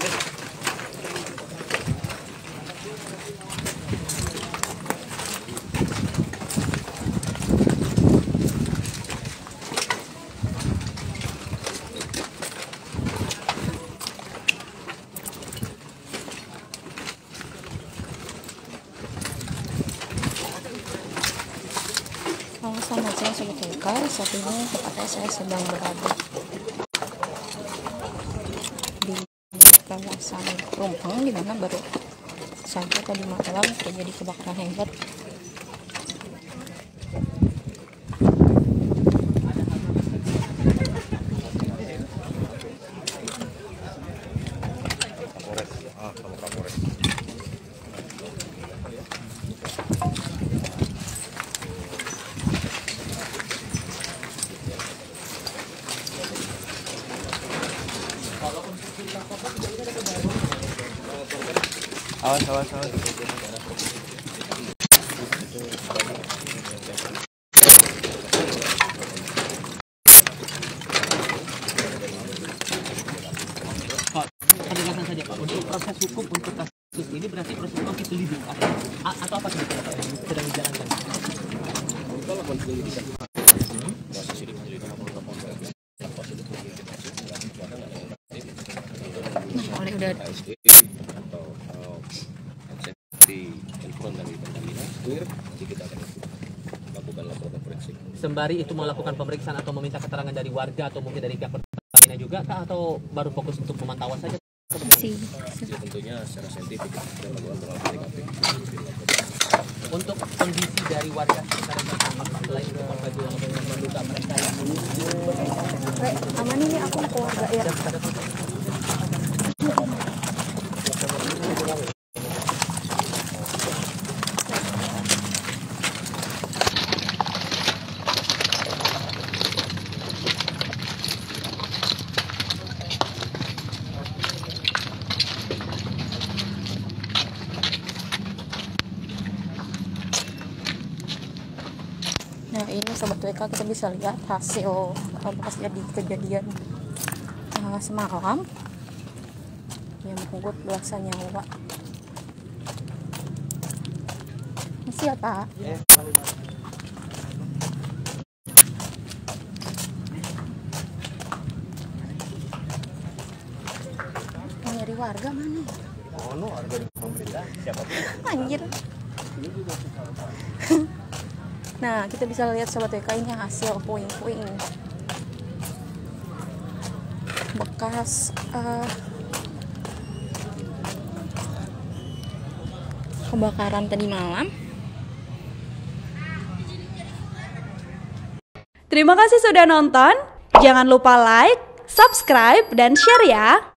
deh. Sama saya sudah tukar, saat ini tempatnya saya sedang berada di kawasan Rumpang, di mana baru saja tadi malam terjadi kebakaran hebat. Awas. Pak, pendekatan saja Pak, untuk proses hukum untuk kasus ini berarti proses hukum penyelidikan atau apa sebetulnya Pak yang sedang dijalankan? Kita lakukan penyelidikan. Proses ini penyelidikan atau proses oleh udah sembari itu melakukan pemeriksaan atau meminta keterangan dari warga atau mungkin dari pihak Pertamina juga kah, atau baru fokus untuk pemantauan saja? Tentunya secara saintifik untuk kondisi dari warga sekitar selain korban mereka yang aman ini aku keluarga ya. Nah ini Sobat WK, kita bisa lihat hasil bekas jadi kejadian semalam yang mengunggut belasan nyawa. Ini siapa? Mau nyari warga mana? Oh no, warga di pemerintah siapa? Anjir. Nah, kita bisa lihat Sobat WK, ini hasil puing-puing bekas kebakaran tadi malam. Terima kasih sudah nonton. Jangan lupa like, subscribe, dan share ya.